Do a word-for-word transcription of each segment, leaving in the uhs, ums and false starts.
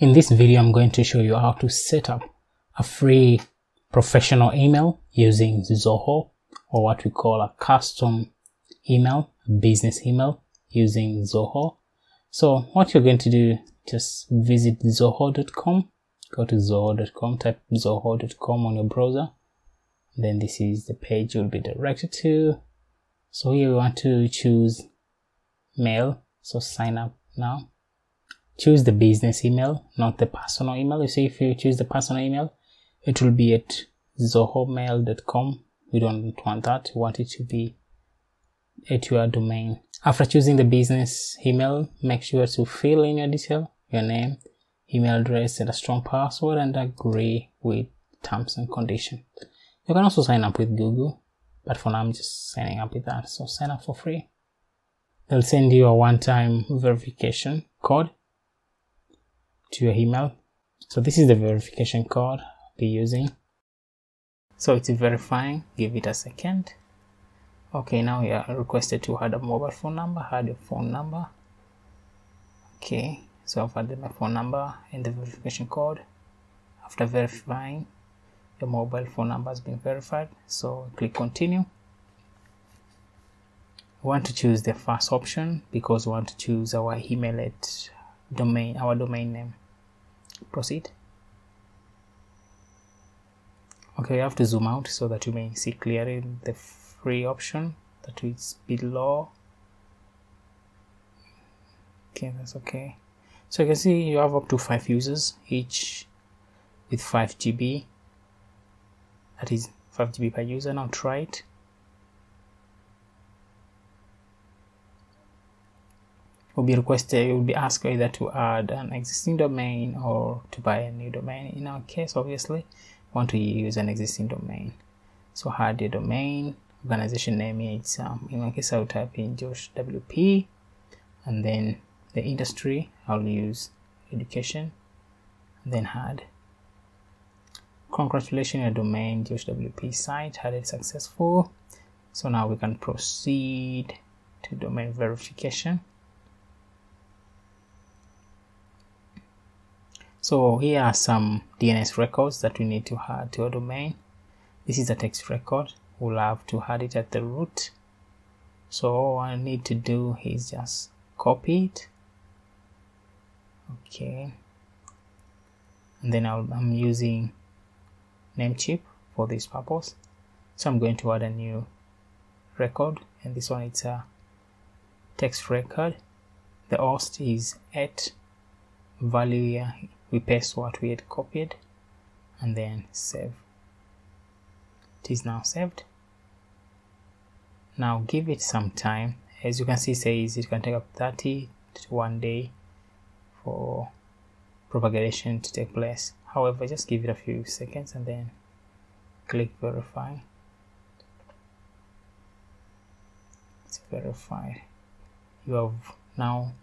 In this video, I'm going to show you how to set up a free professional email using Zoho, or what we call a custom email, business email using Zoho. So what you're going to do, just visit Zoho dot com, go to Zoho dot com, type Zoho dot com on your browser. Then this is the page you'll be directed to. So here you want to choose mail. So sign up now. Choose the business email, not the personal email. You see, if you choose the personal email, it will be at Zohomail dot com. We don't want that. We want it to be at your domain. After choosing the business email, make sure to fill in your detail, your name, email address, and a strong password, and agree with terms and conditions. You can also sign up with Google, but for now I'm just signing up with that. So sign up for free. They'll send you a one-time verification code to your email. So this is the verification code I'll be using. So it's verifying, give it a second. Okay, now you are requested to add a mobile phone number, add your phone number. Okay, so I've added my phone number and the verification code. After verifying, your mobile phone number has been verified. So click continue. We want to choose the first option because we want to choose our email at domain, our domain name. Proceed. Okay, you have to zoom out so that you may see clearly the free option that is below. Okay, that's okay. So you can see you have up to five users, each with five G B. That is five G B per user. Now try it. Will be requested, you will be asked either to add an existing domain or to buy a new domain. In our case, obviously, we want to use an existing domain. So add your domain, organization name is, um, in my case, I'll type in Josh W P, and then the industry, I'll use education, and then add. Congratulations, your domain, Josh W P site, added successful. So now we can proceed to domain verification. So here are some D N S records that we need to add to our domain. This is a text record. We'll have to add it at the root. So all I need to do is just copy it. Okay. And then I'll, I'm using Namecheap for this purpose. So I'm going to add a new record. And this one, it's a text record. The host is at value here. We paste what we had copied and then save. It is now saved. Now give it some time. As you can see, it says it can take up thirty to one day for propagation to take place. However, just give it a few seconds and then click verify. It's verified. You have now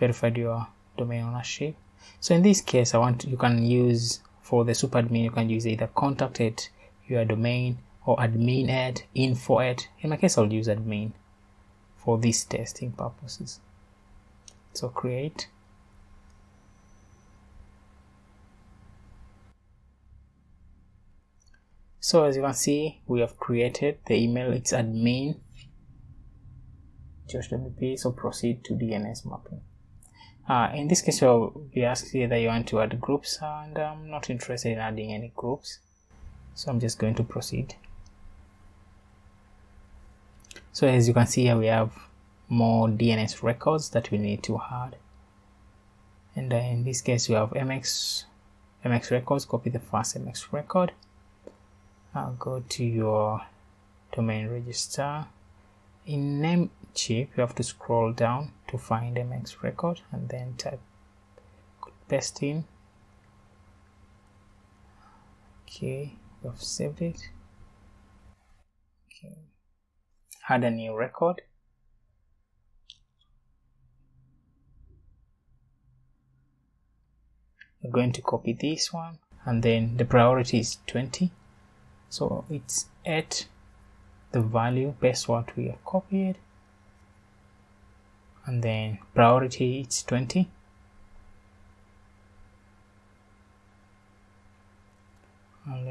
verified your domain ownership. So in this case, I want you can use for the super admin, you can use either contact at your domain or admin at, info at. In my case, I'll use admin for these testing purposes. So create. So as you can see, we have created the email. It's admin Josh W P. So proceed to D N S mapping. Uh, in this case, you'll be asked either you want to add groups, and I'm not interested in adding any groups. So I'm just going to proceed. So as you can see here, we have more D N S records that we need to add. And uh, in this case, we have M X, M X records. Copy the first M X record. I'll go to your domain register. In Namecheap, you have to scroll down to find M X record and then type paste in. Okay, we have saved it. Okay, add a new record. We're going to copy this one, and then the priority is twenty, so it's at the value, paste what we have copied, and then priority it's twenty.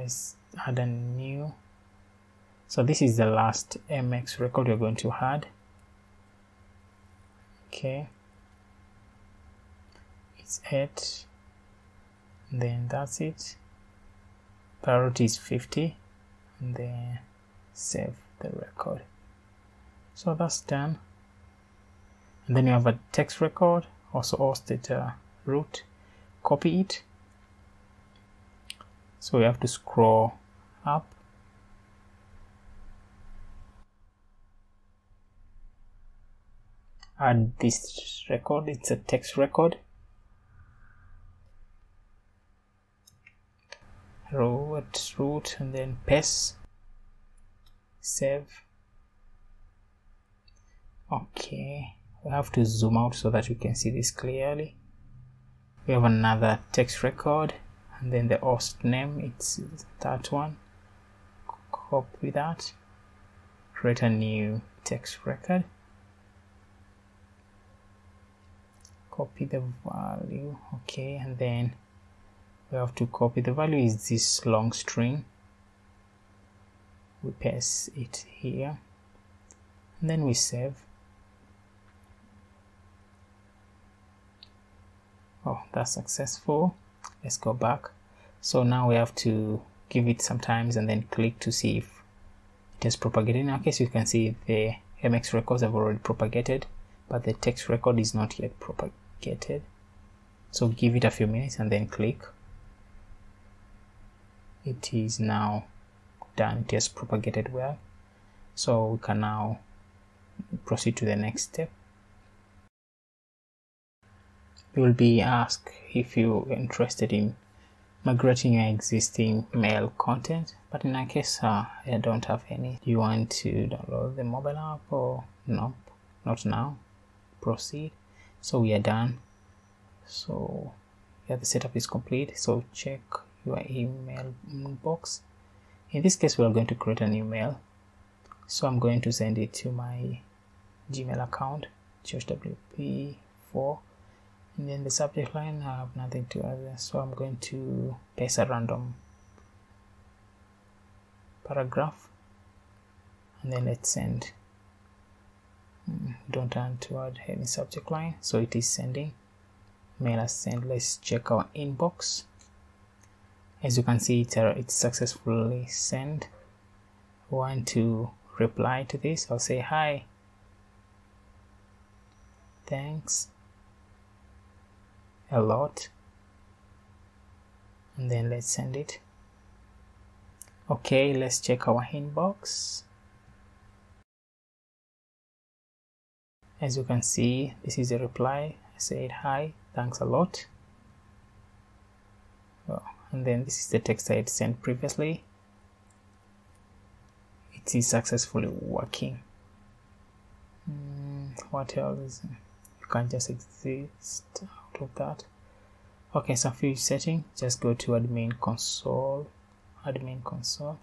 Let's add a new. So this is the last M X record you're going to add. Okay, it's eight, and then that's it. Priority is fifty, and then save the record. So that's done. And then you have a text record, also host it uh, root, copy it. So you have to scroll up. Add this record, it's a text record. Root, root, and then paste. Save. Okay, we have to zoom out so that you can see this clearly. We have another text record, and then the host name, it's that one. Copy that. Create a new text record. Copy the value. Okay, and then we have to copy the value is this long string. We paste it here, and then we save. Oh, that's successful. Let's go back. So now we have to give it some time and then click to see if it has propagated. In our case, you can see the M X records have already propagated, but the text record is not yet propagated. So give it a few minutes and then click. It is now done. It has propagated well. So we can now proceed to the next step. You will be asked if you're interested in migrating your existing mail content, but in our case uh, I don't have any. Do you want to download the mobile app or no? Not now. Proceed. So we are done. So yeah, the setup is complete. So check your email inbox. In this case, we are going to create an email. So I'm going to send it to my Gmail account, Josh W P four, and then the subject line, I have nothing to add. So I'm going to paste a random paragraph, and then let's send. Don't want to add any subject line, so it is sending. Mail has sent. Let's check our inbox. As you can see, it's, uh, it's successfully sent. I want to reply to this. I'll say hi, thanks a lot, and then let's send it. Okay, let's check our inbox. As you can see, this is a reply. I said hi, thanks a lot. Oh, and then this is the text I had sent previously. It is successfully working. Mm, what else? You can't just exist out of that. Okay, so a few settings. Just go to admin console. Admin console.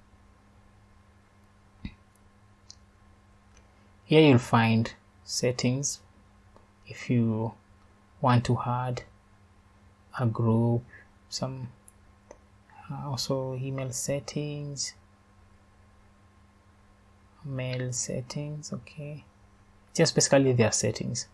Here you'll find settings. If you want to add a group, some uh, also email settings, mail settings. Okay, just basically their settings.